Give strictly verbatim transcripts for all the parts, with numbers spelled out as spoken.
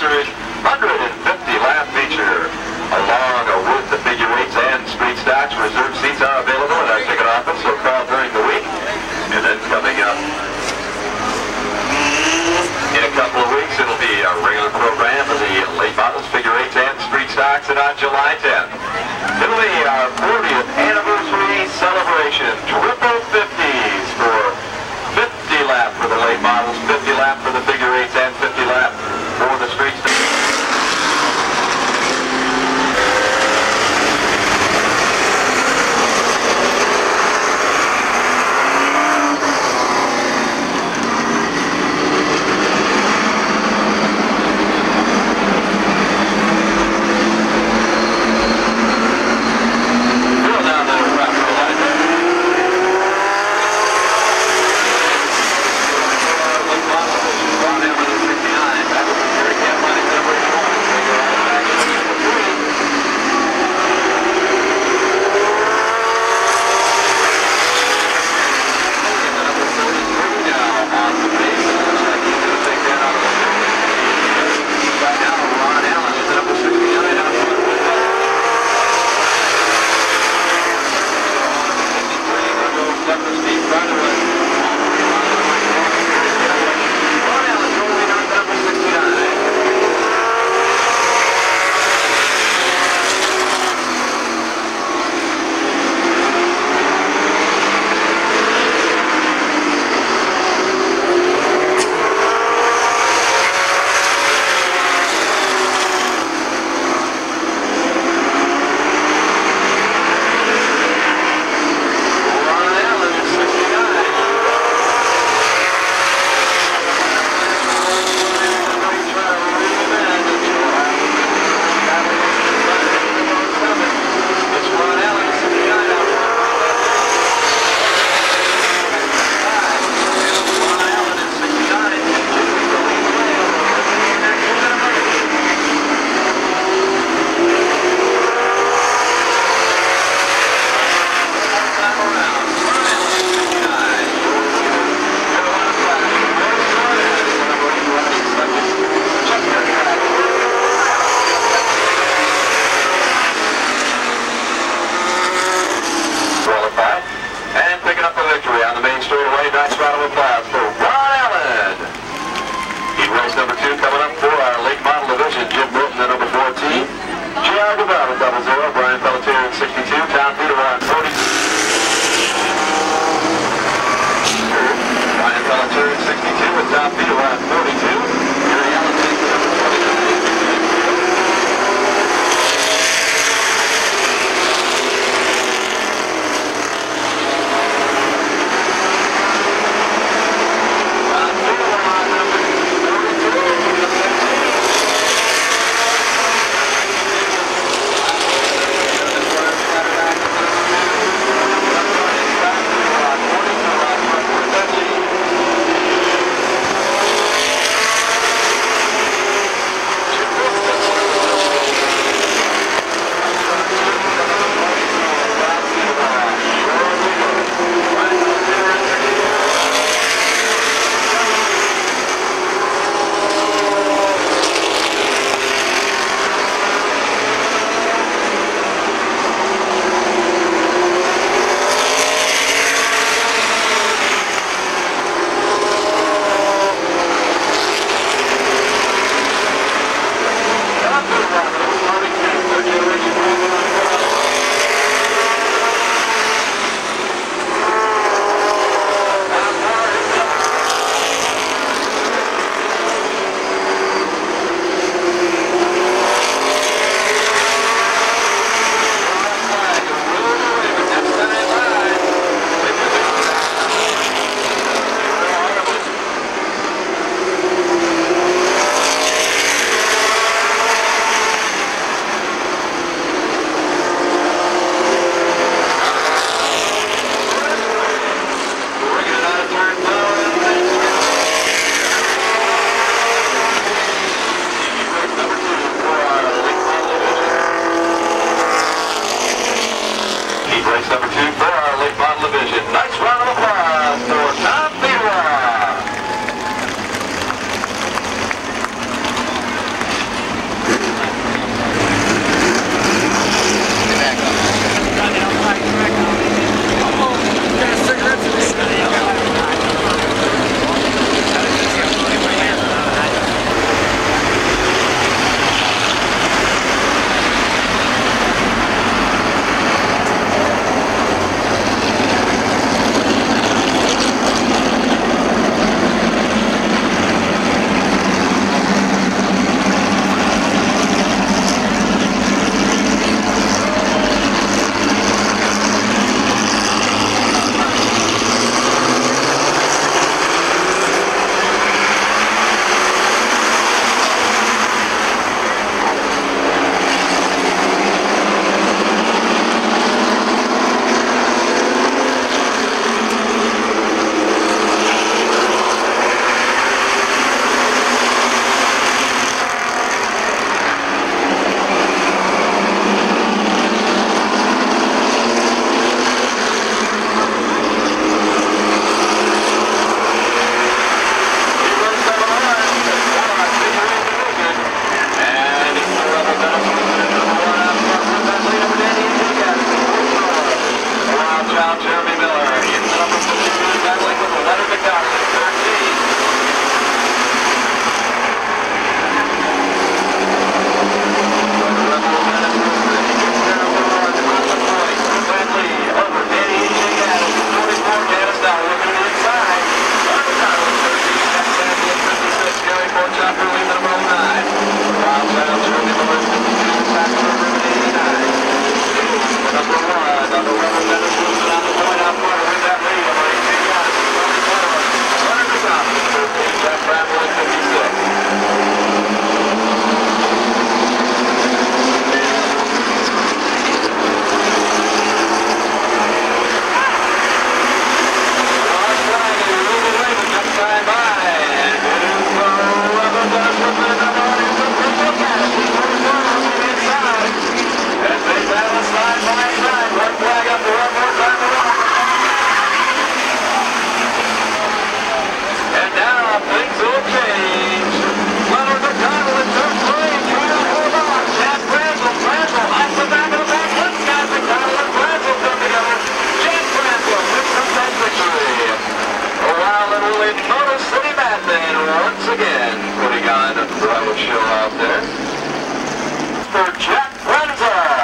Series one hundred fifty lap feature along with the figure eights and fortieth anniversary celebration. Triple fifties for fifty lap for the late models, fifty lap for the figure eights, and fifty lap for the street station. out Jeremy Miller. In the number fifty-three, battling with Leonard McDonald at thirteen. But Rebel Menaces, he gets there over at the golden point. Van Lee over Danny E J Adams at forty-four. Janice now looking to the inside. Leonard McDonald at thirteen. That's Sandy at fifty-six. Gary Forchop early in the number nine. Rob's out Jeremy Miller at fifty-two. Back over at eighty-nine. Number one, on the rubber fence, losing on the point out front, with that lead over eighteen yards, he's only one of them. Leonard McDonald, thirteen, Jeff Brown at fifty-six. Long flying, and Ruben Raymond just flying by, and it is the rubber fence, losing on the point, it's a triple catch, he's only one on the inside, as they battle slide by. Once again, putting on a thrill show out there for Jeff Renza.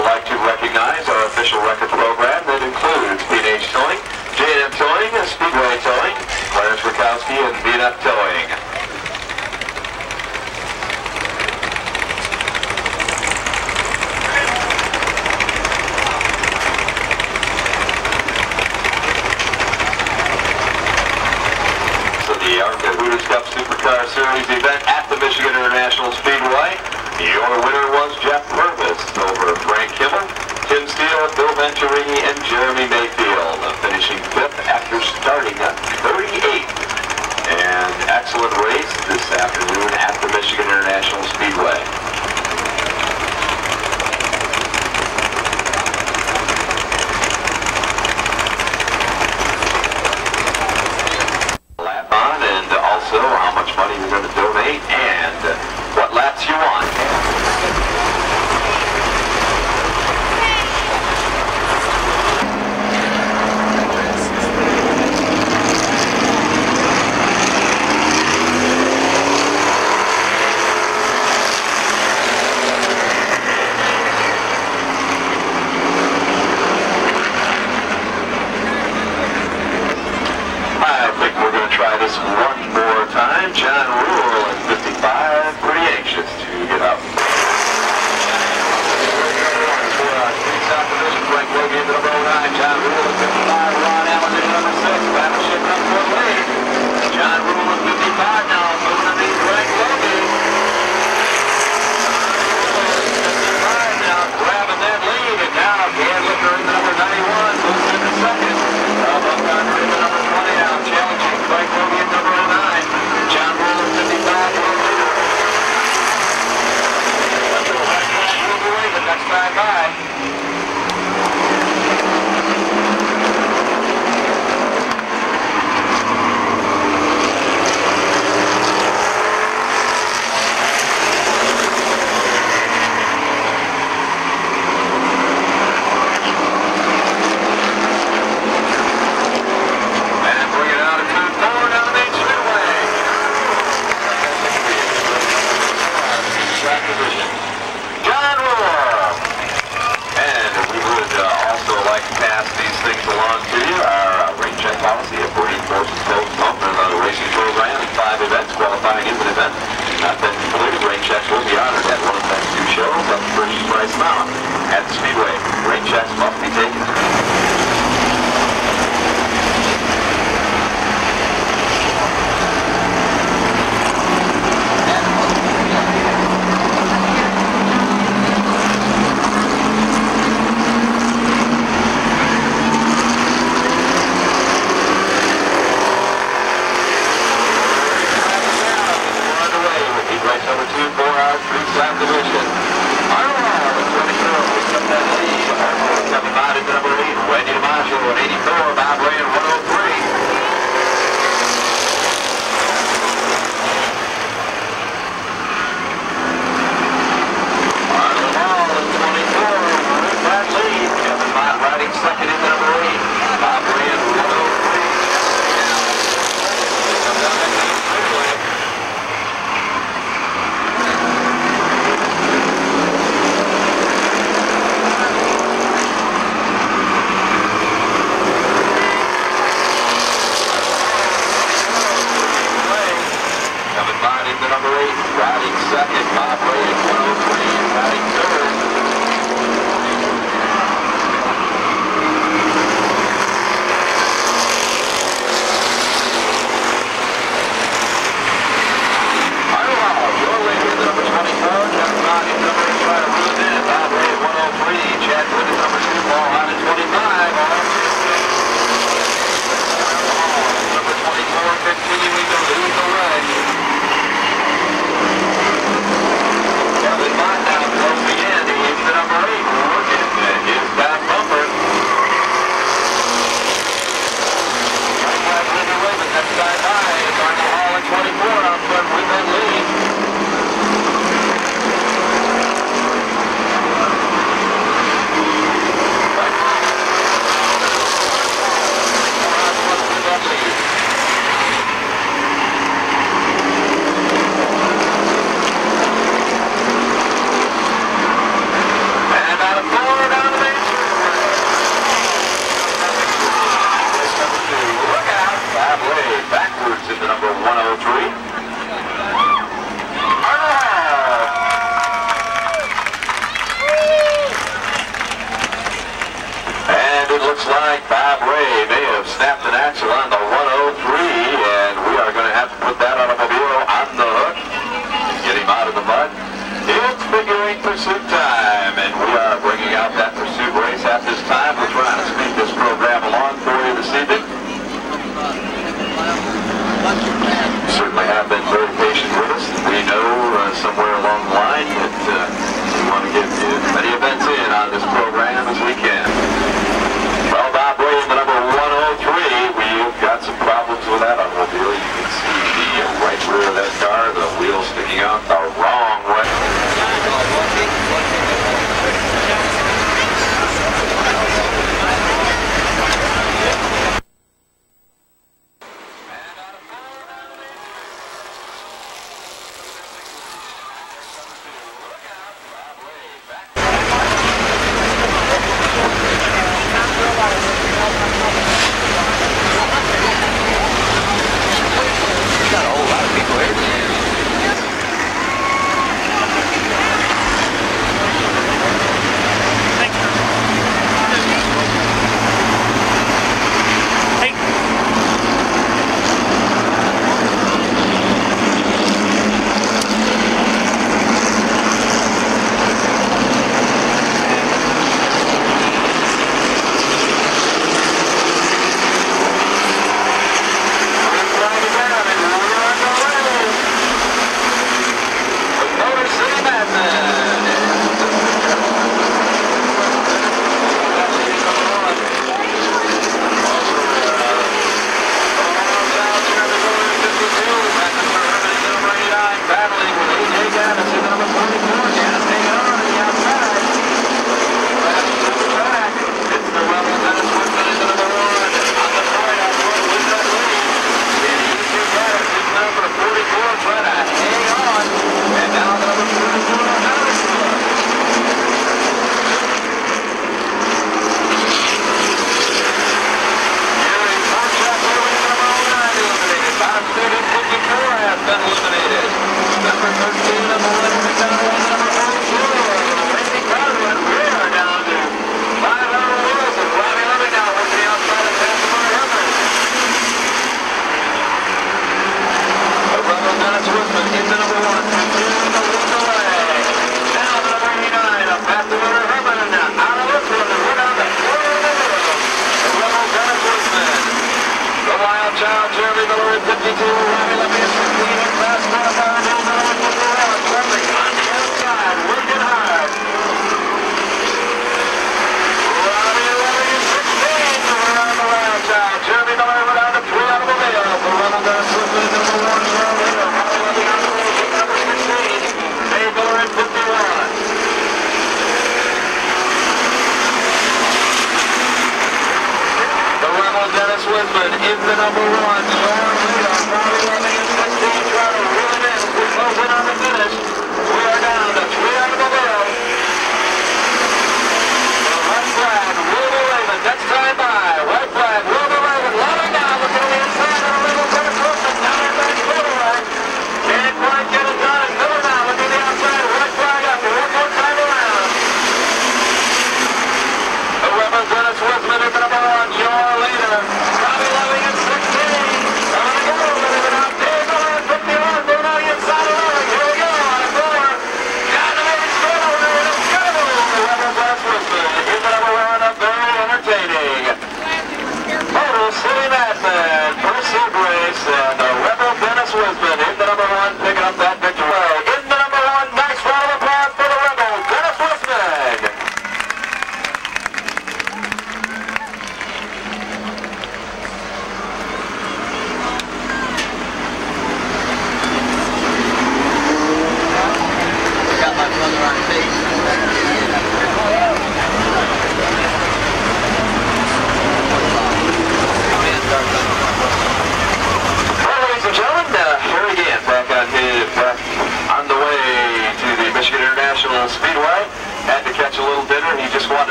would like to recognize our official record program that includes P and H Towing, J and M Towing, Speedway Towing, Clarence Rakowski, and B N F Towing. So the Arkha Hooters Cup Supercar Series event at the Michigan International Speedway. Your winner was Jeff Perkins over Frank Kimmel, Tim Steele, Bill Venturini, and Jeremy Mayfield, finishing fifth after starting at thirty-eighth. An excellent race this afternoon at the Michigan International Speedway. Lap on, and also how much money you're going to donate and what laps you want. I think we're going to try this one more time. John Rule at fifty-five, pretty anxious to get up. South Division, Frank Logie into number nine, John Rule at fifty-five, Ron Allen into number six, Battleship number eight. John Rule at fifty-five now, moving underneath Frank Logie. fifty-five now, grabbing that lead, and now Dan Licker in number ninety-one, moves into second. Rob Upton into number twenty now, challenging Frank Logie at number nine, John Rule at fifty-five. Next time by. And bring it out of turn four down the main straightaway. Track position. John Roar. Also like to pass these things along to you. Our rain check policy of forty forces total component of the racing program in five events, qualifying as an event. Not that completed rain checks will be honored at one of the next two shows up the purchase price amount at the Speedway. Rain checks must be taken. Lap division. Arnold, twenty-two, picks up that lead. Arnold coming out into number like Bob Ray may have snapped an axle on the one oh three, and we are going to have to put that automobile on the hook, get him out of the mud. It's figure eight pursuit time, and we are bringing out that pursuit race at this time. We're trying to speed this program along for you this evening. You certainly have been very patient with us. We know uh, somewhere along the line that uh, we want to get as many events in on this program as we can. With that automobile, you can see the right rear of that car, the wheels sticking out the wrong way.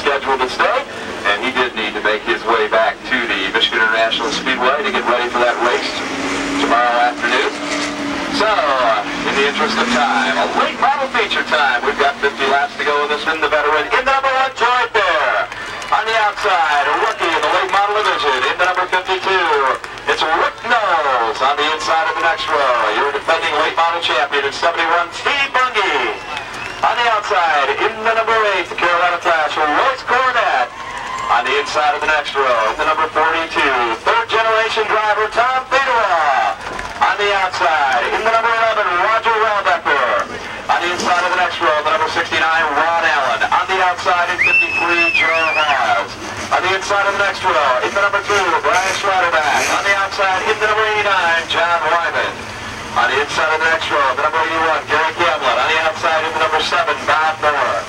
Scheduled to stay, and he did need to make his way back to the Michigan International Speedway to get ready for that race tomorrow afternoon. So, in the interest of time, a late model feature time. We've got fifty laps to go in this one. The veteran in the number one joint there. On the outside, a rookie in the late model division in the number fifty-two. It's Rick Knowles on the inside of the next row. Your defending late model champion in seventy-one, Steve Buggy. On the outside, in the number eight, the Carolina Flash, Royce Cornett. On the inside of the next row, the number forty-two, third-generation driver Tom V. On the outside, in the number eleven, Roger Welbecker. On the inside of the next row, the number sixty-nine, Ron Allen. On the outside, in fifty-three, Joe Miles. On the inside of the next row, in the number two, Brian Schreiderback. On the outside, in the number eighty-nine, John Wyman. On the inside of the next row, the number eighty-one, Gary Gamlett. On the outside, in the number seven, Bob Moore.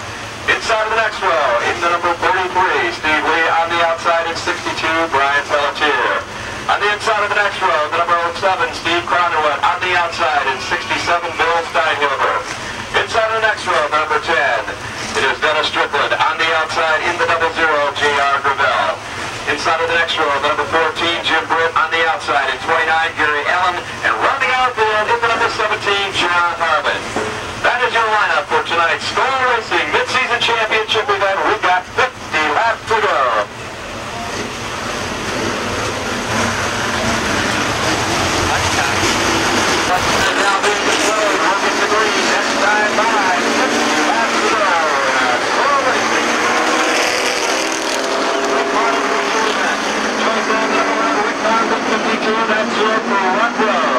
Inside of the next row, in the number forty-three, Steve Lee. On the outside at sixty-two, Brian Pelletier. On the inside of the next row, the number seven, Steve Cronderwood. On the outside at sixty-seven, Bill Steinhuber. Inside of the next row, the number ten, it is Dennis Strickland. On the outside, in the double zero, J R Gravel. Inside of the next row, the number fourteen, Jim Britt. On the outside at twenty-nine, Gary Allen. And rounding out the outfield, in the number seventeen, John Harmon. That is your lineup for tonight's Skoal Racing Mid-Season Championship event. We've got fifty laps to go. Preston now being controlled, working the green, next time by fifty laps to go. Skoal Racing. Rick Martin for two events. Joyce on number one, Rick Martin fifty-two, that's your for one row.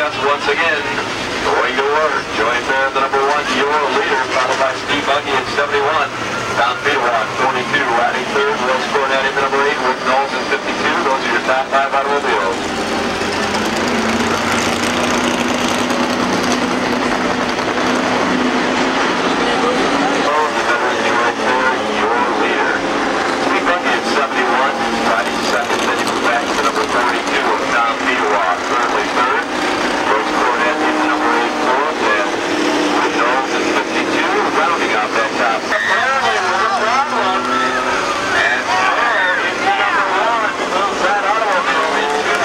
Elliott once again going to work. Joined there the number one Euro leader, followed by Steve Buggy at seventy-one. Tom V forty-two, riding third. Will Scornet in the number eight with Knowles at fifty-two. Those are your top five automobiles. That automobile is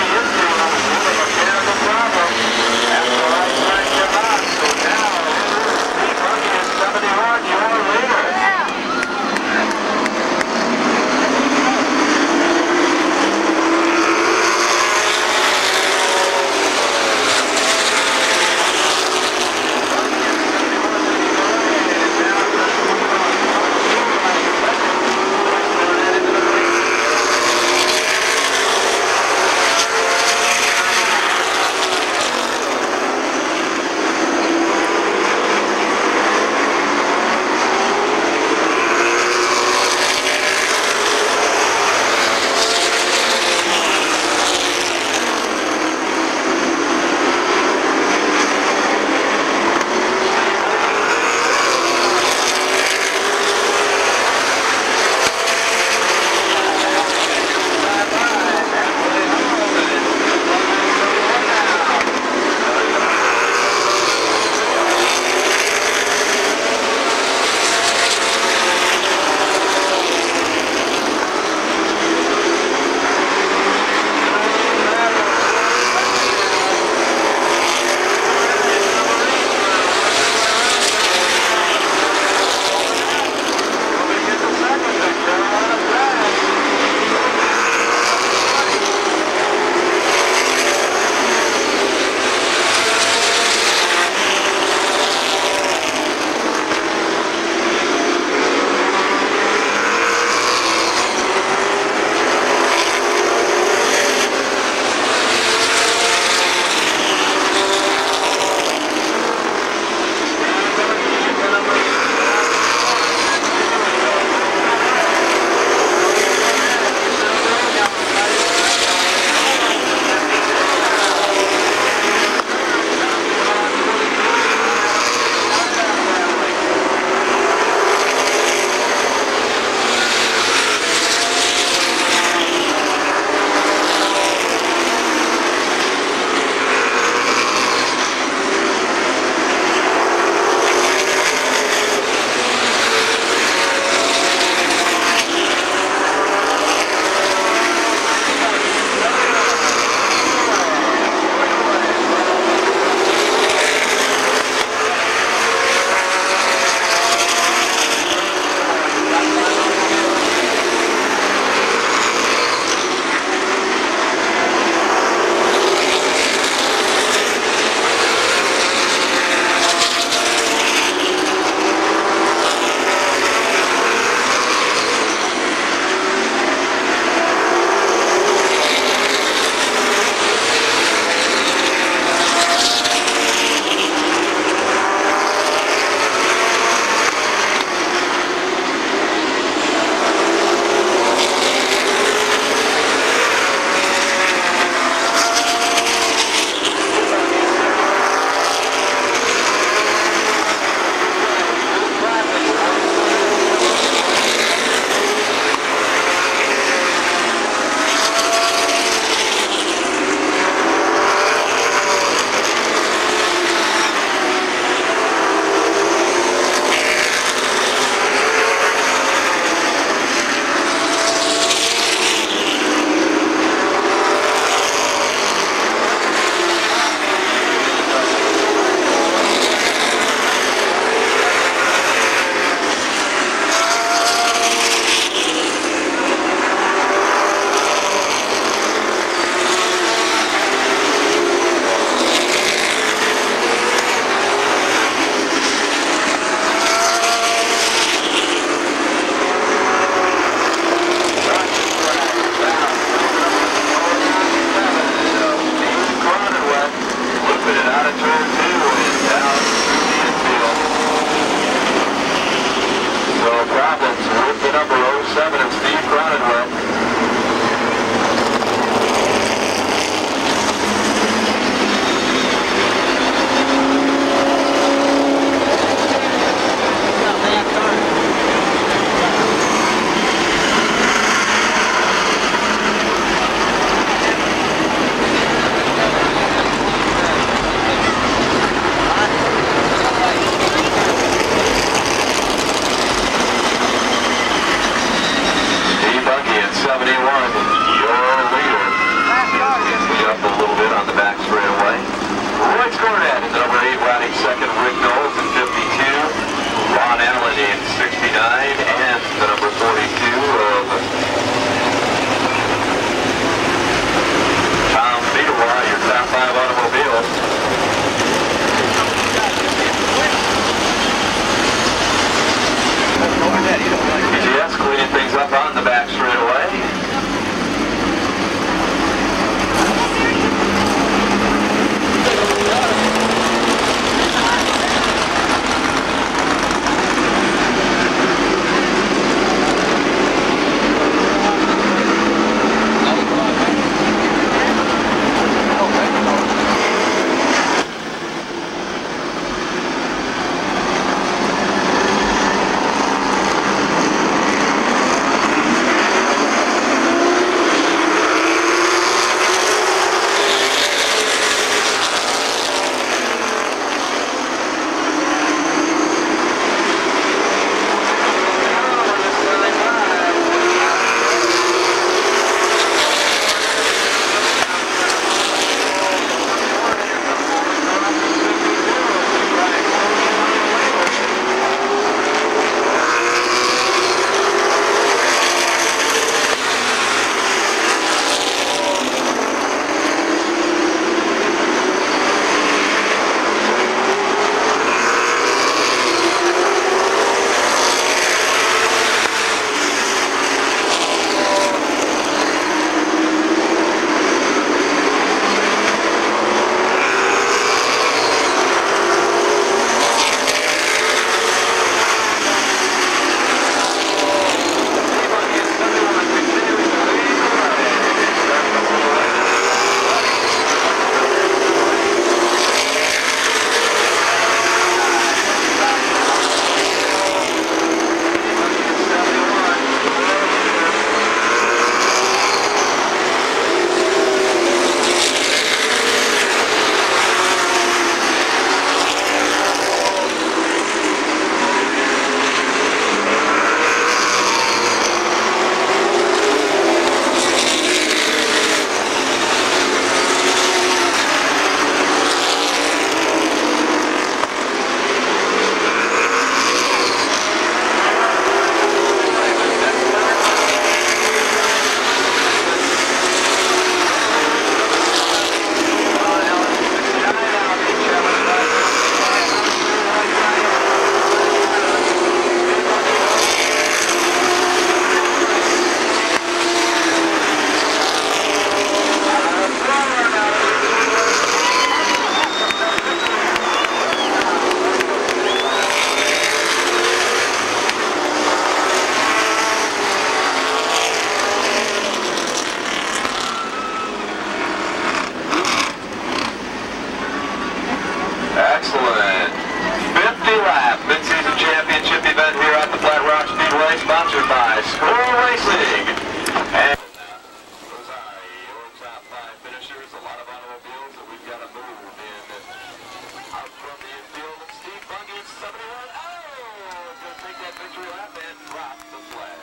victory lap and drop the flag.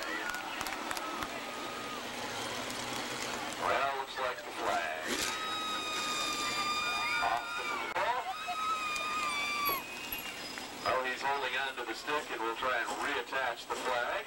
Well, looks like the flag. Off the ball. Oh, he's holding on to the stick, and we'll try and reattach the flag.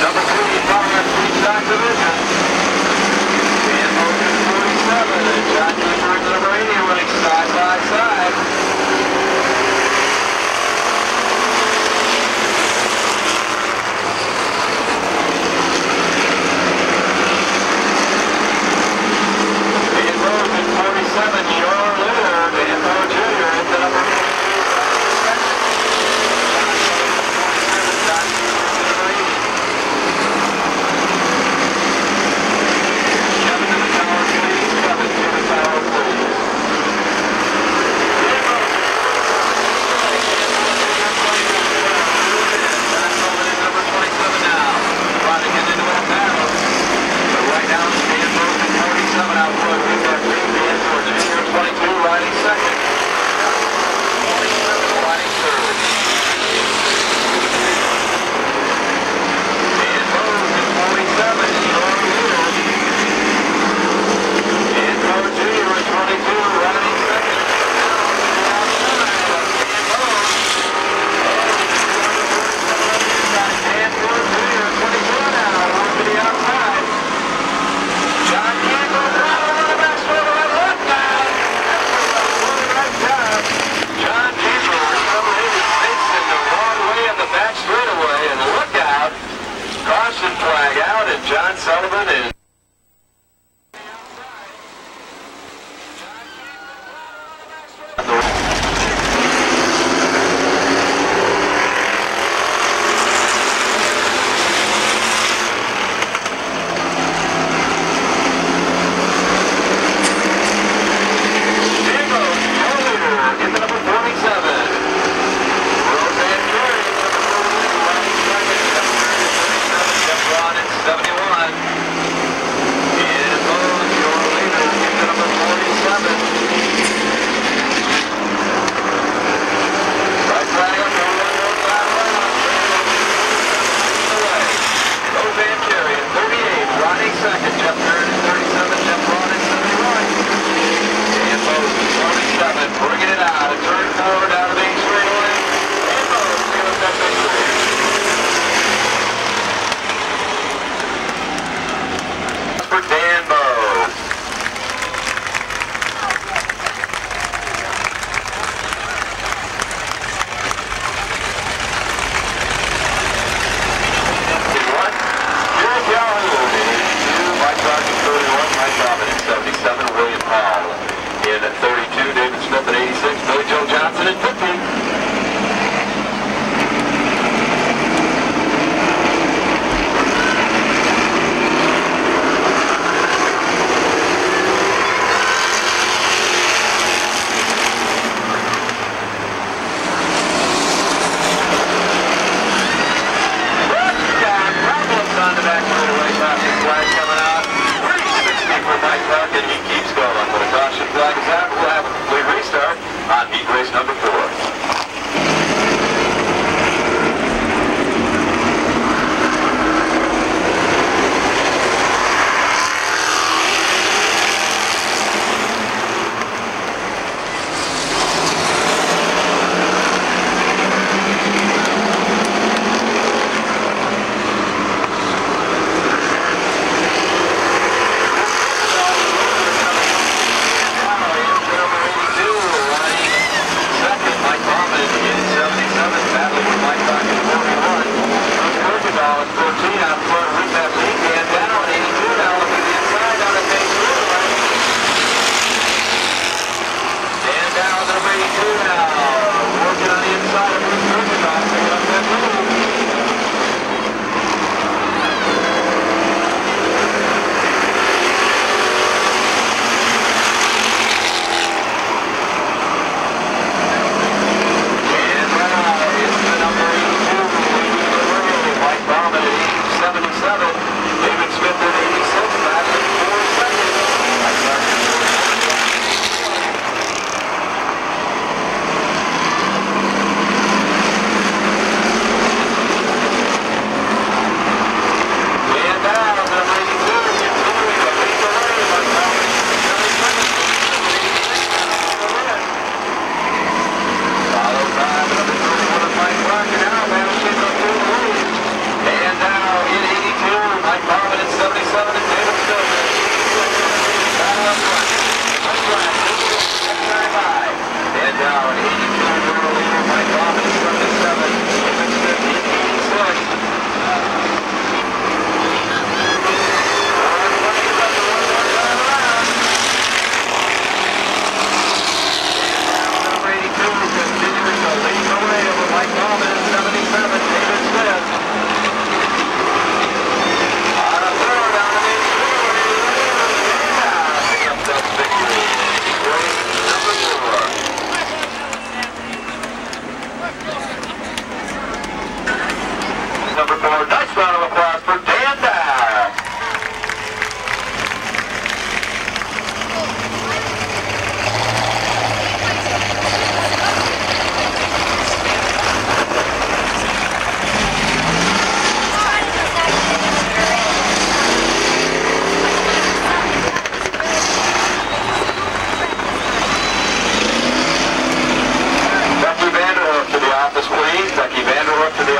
Number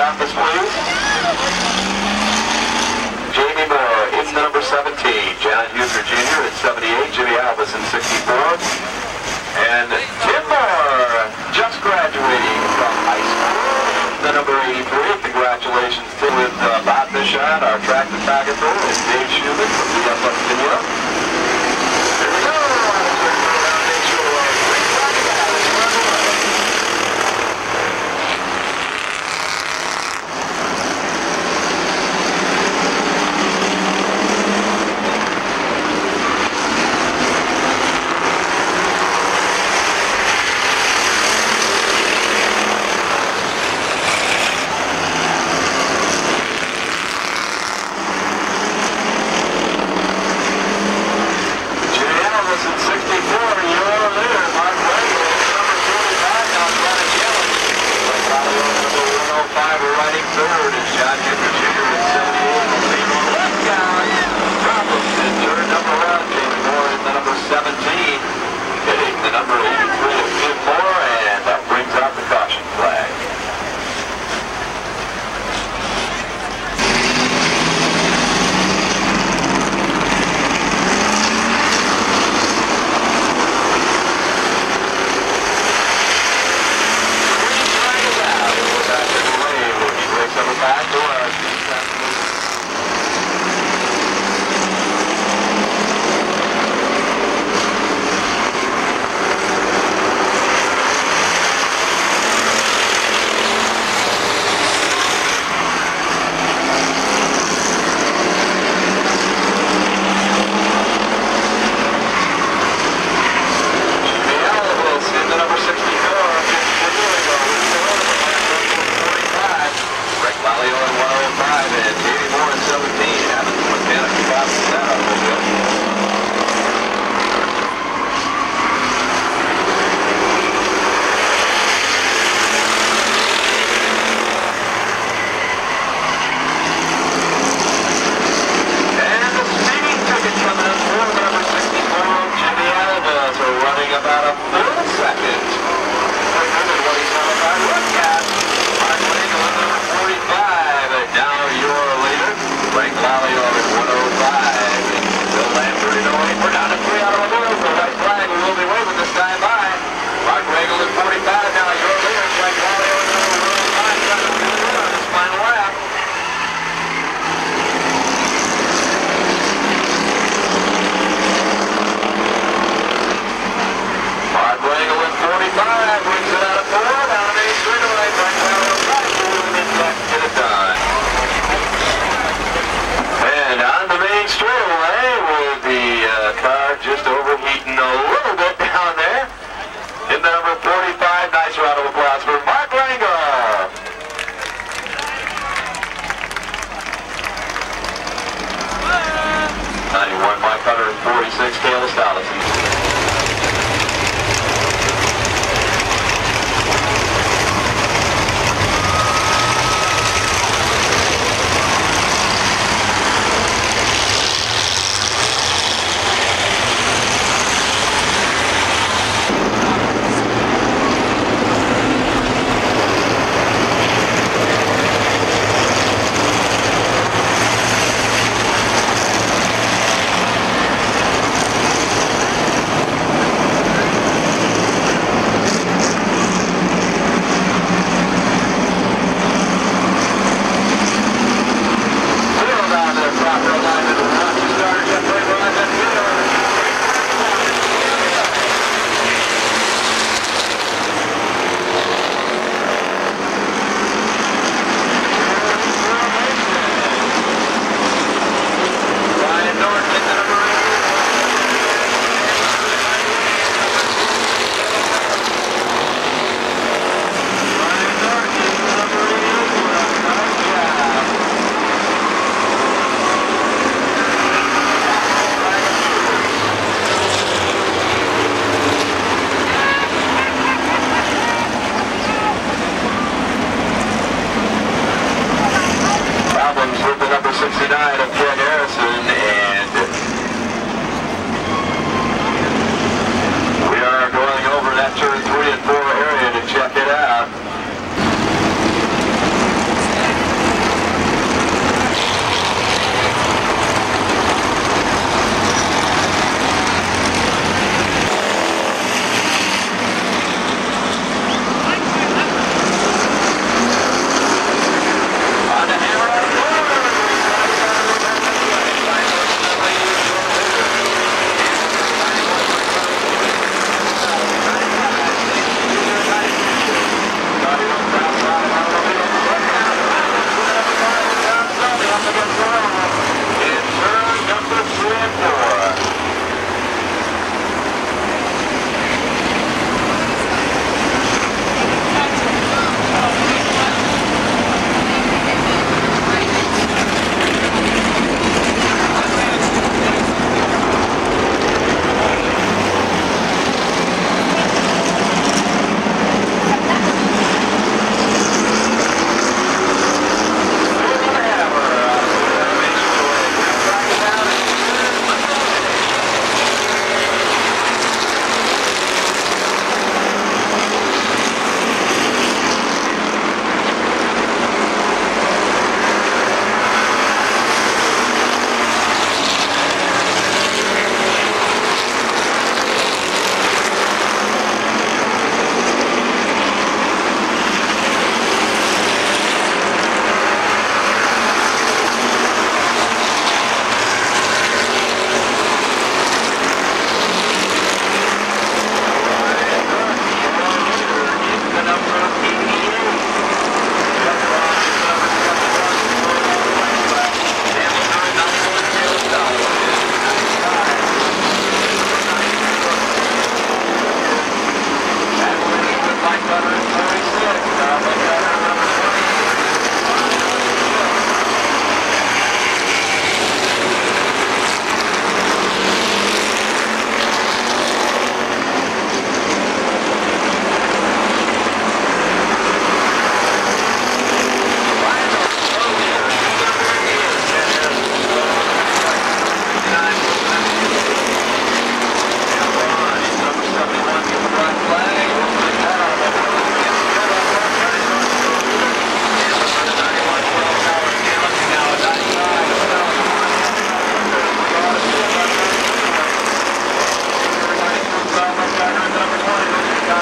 office, please. Jamie Moore, it's number seventeen. John Keeper Junior at seventy-eight. Jimmy Alvis in sixty-four. And Jim Moore, just graduating from high school. The number eighty-three. Congratulations to with uh, Bob Michon, our track photographer, and Dave Schubert from the F F C N.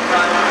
Thank you.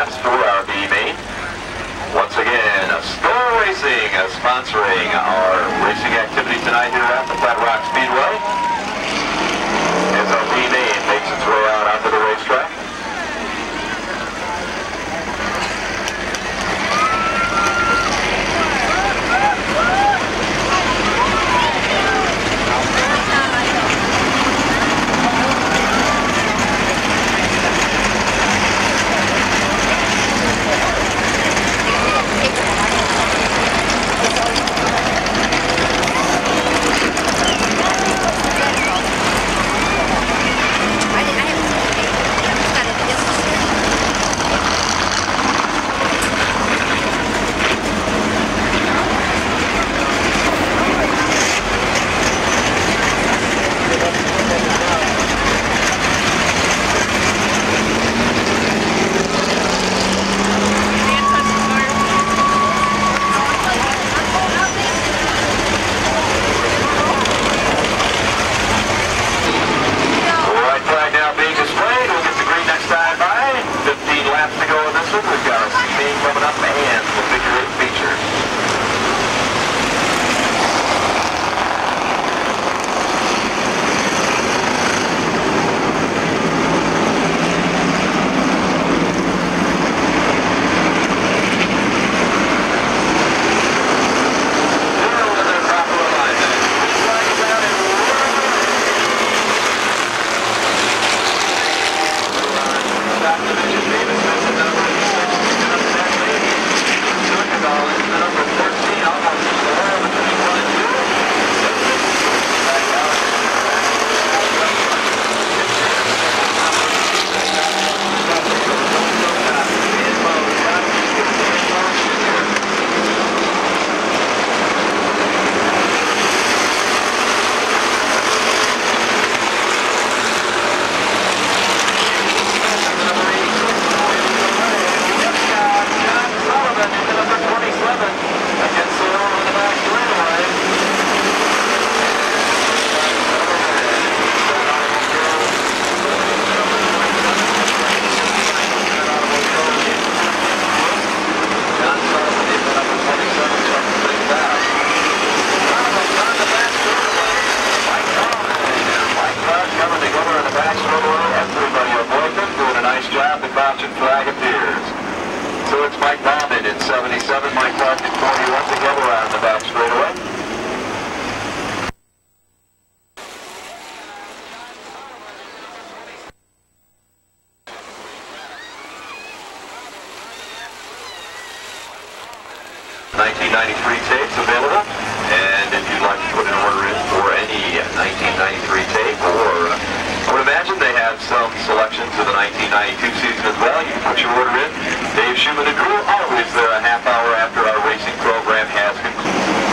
laps for our B M A. Once again, Skoal Racing sponsoring our racing activity tonight here at the Flat Rock Speedway. As our B M A makes its way out onto the racetrack. nineteen ninety-three tapes available, and if you'd like to put an order in for any nineteen ninety-three tape, or I would imagine they have some selections of the nineteen ninety-two season as well, you can put your order in. Dave Schumann and crew always there a half hour after our racing program has concluded.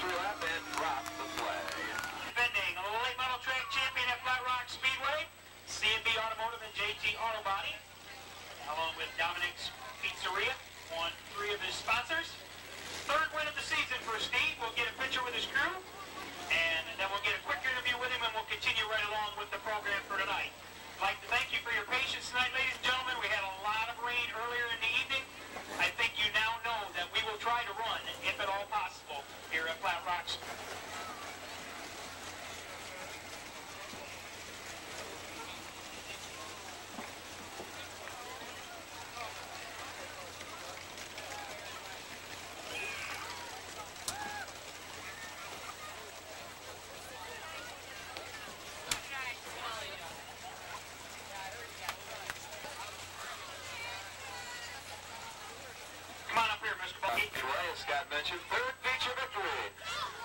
your lap and drop the flag. Defending late model track champion at Flat Rock Speedway, C and B Automotive and J T Auto Body, along with Dominic's Pizzeria, won three of his sponsors. Third win of the season for Steve. We'll get a picture with his crew, and then we'll get a quick interview with him, and we'll continue right along with the program for tonight. I'd like to thank you for your patience tonight, ladies and gentlemen. We had a lot of rain earlier in the evening. I think you now know that we will try to run, if at all possible, here at Flat Rock. Scott mentioned, third feature victory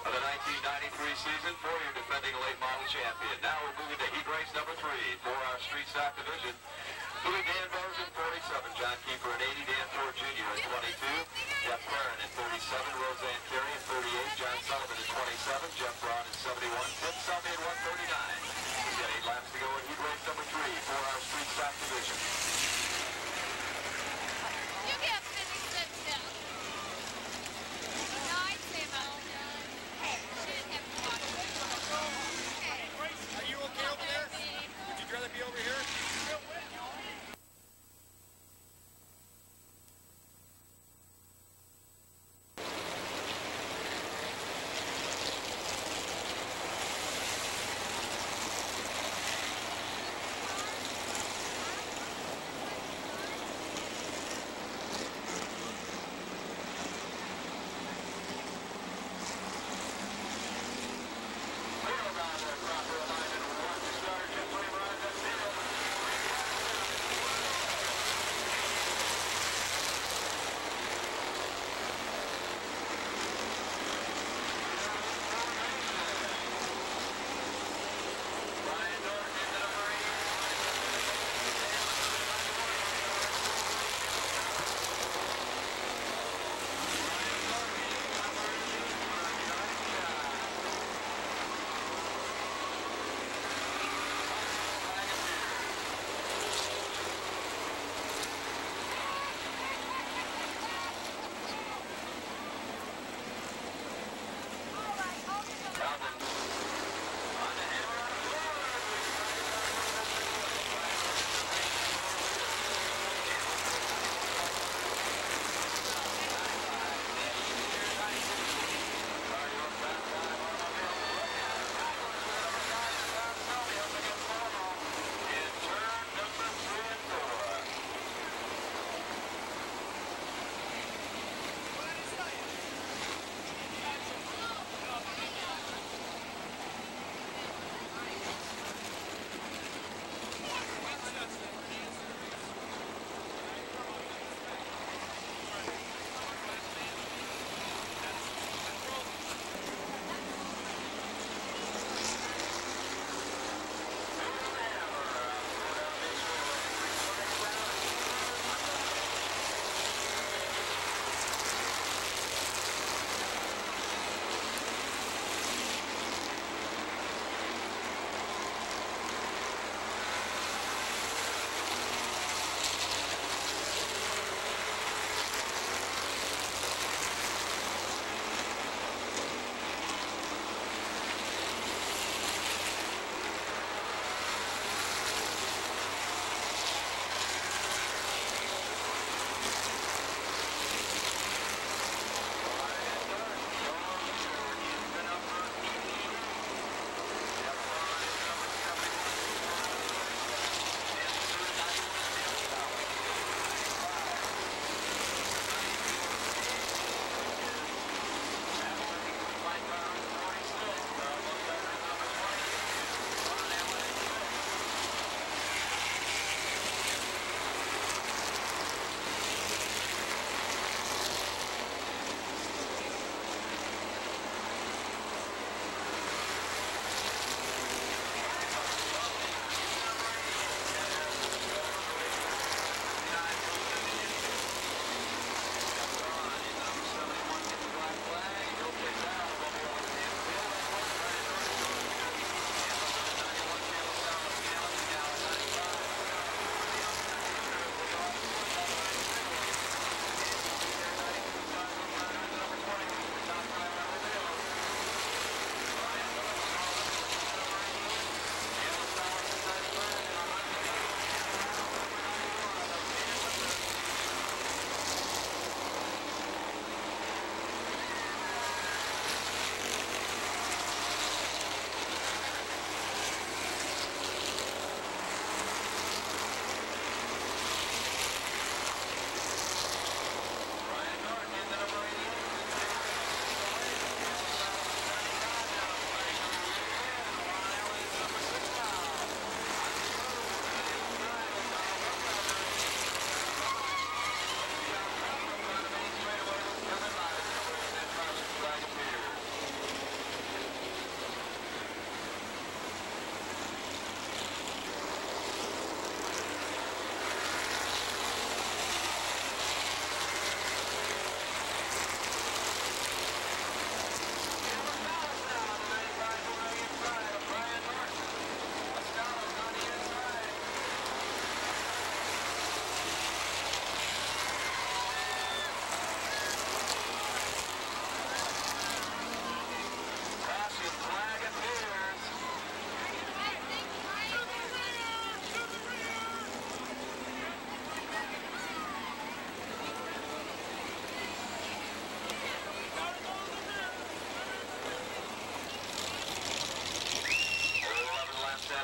of the nineteen ninety-three season for your defending late model champion. Now we're moving to heat race number three for our street stock division. Louie Dan Burger in forty-seven, John Keeper in eighty, Dan Ford Junior in twenty-two, Jeff Barron in thirty-seven, Roseanne Carey in thirty-eight, John Sullivan in twenty-seven, Jeff Brown in seventy-one, Tim Summit in one thirty-nine. We've got eight laps to go in heat race number three for our street stock division.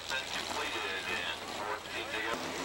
has been completed in fourteen to go.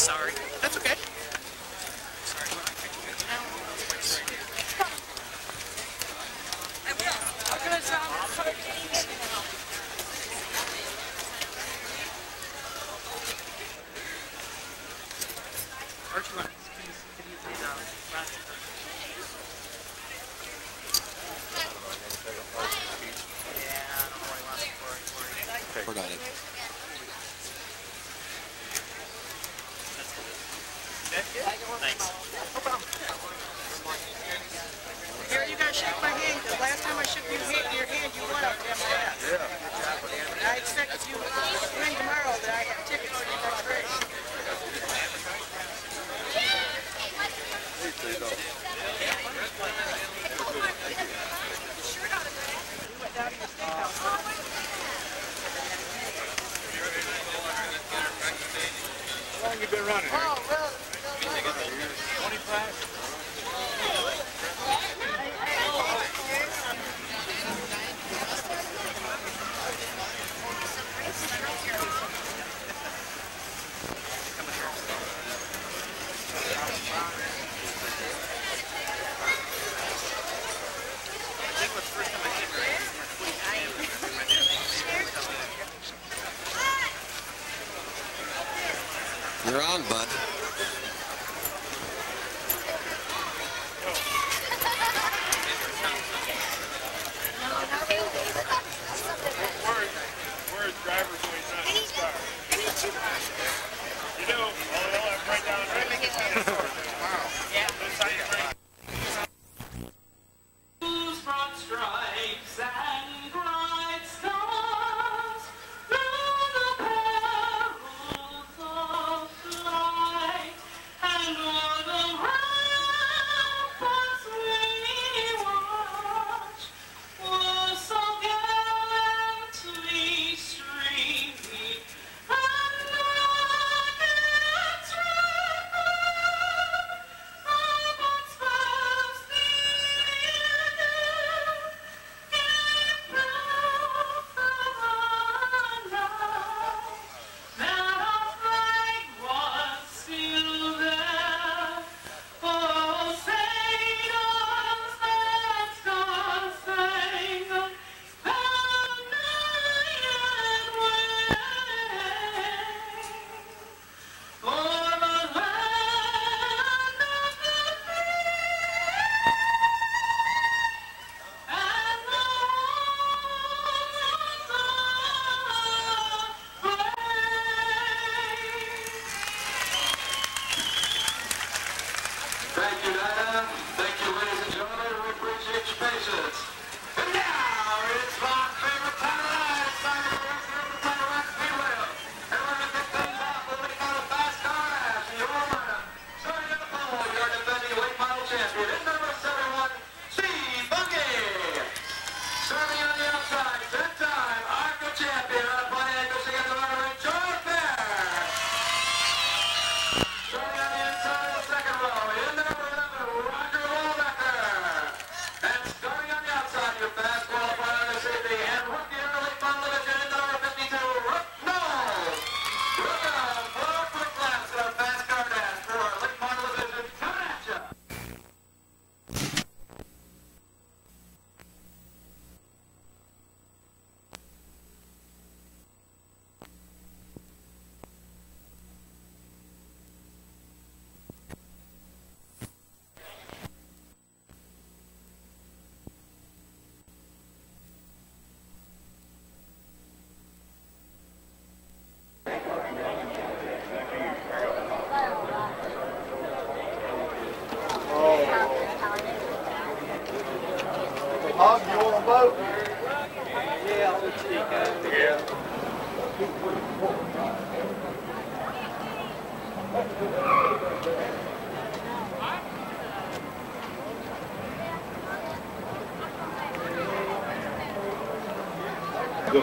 sorry. That's okay. You're on, bud. Just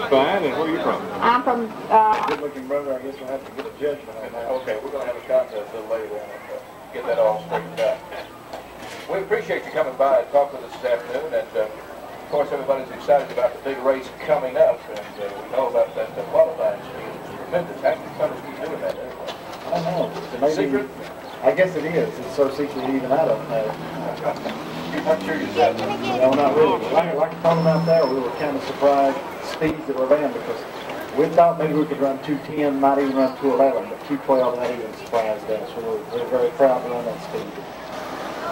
fine, and where are you from? I'm from, uh... Good-looking brother, I guess we'll have to get a judgment on that. Okay, we're going to have a contest a little later on, uh, get that all straightened out. We appreciate you coming by and talking with us this afternoon, and, uh, of course, everybody's excited about the big race coming up, and uh, we know about that qualifying speed. It's tremendous. How many cars keep doing that anyway? I don't know. It's amazing. secret? I guess it is. It's so secret even I don't know. You're not curious about that? No, not really. But like, like I talked about that, we were kind of surprised speeds that were ran because we thought maybe we could run two ten, not even run two eleven, but two twelve, that even surprised us. We were, we were very proud to run that speed.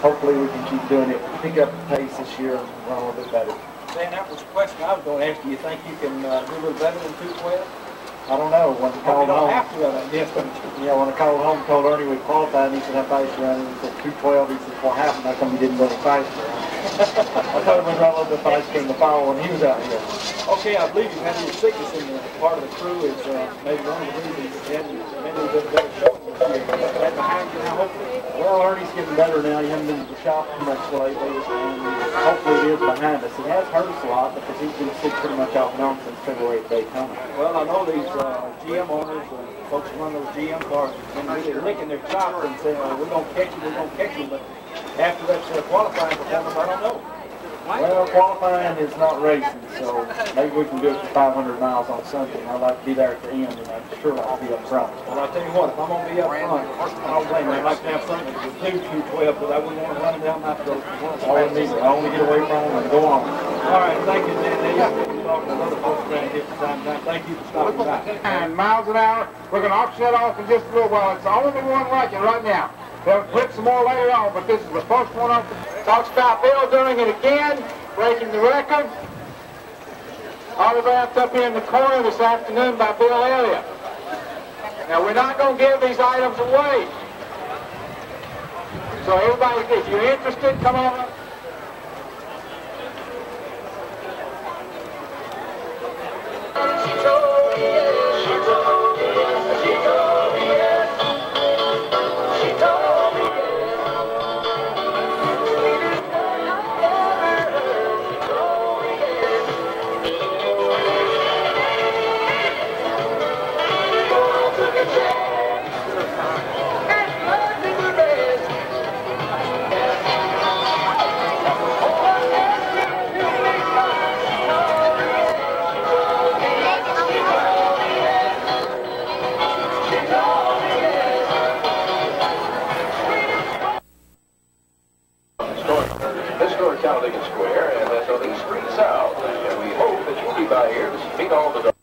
Hopefully we can keep doing it, pick up the pace this year and run a little bit better. Dan, that was the question I was going to ask you. You think you can uh, do a little better than two twelve? I don't know. When well, we don't home, have to run it, yes, but yeah, when I called home and told Ernie we qualified, and he said, how fast you running? He said, two twelve. He said, what happened? How come you didn't run it faster? I told him we ran a little bit faster in the fall when he was out here. Okay, I believe you had your sickness in the part of the crew. Is uh, maybe one of the reasons you had maybe a bit better shot this year. That behind you now, hopefully? Well, Ernie's getting better now. He hasn't been to the shop much lately. And hopefully it is behind us. It has hurt us a lot because he's been sick pretty much off and on since February at Daytona. Well, I know these Uh, G M owners, uh, folks who run those G M cars, and they're licking their chopper and saying, oh, we're going to catch you, we're going to catch you, but after that uh, qualifying performance, I don't know. Well, qualifying is not racing, so maybe we can do it for five hundred miles on Sunday, and I'd like to be there at the end, and I'm sure I'll be up front. Well, I'll tell you what, if I'm going to be up front, I don't blame you. I'd like to have something to do two twelve, but I wouldn't want to run down my throat. I wouldn't either. I only get away from them and go on. All right, thank you, Dan. Thank you for stopping by. And miles an hour. We're going to offset off in just a little while. It's the only one like it right now. They'll clip some more later on, but this is the first one off. Talks about Bill doing it again, breaking the record. Autographed up here in the corner this afternoon by Bill Elliott. Now, we're not going to give these items away. So everybody, if you're interested, come on up. Square, and that's on East Street South. And we hope that you'll be by here to meet all the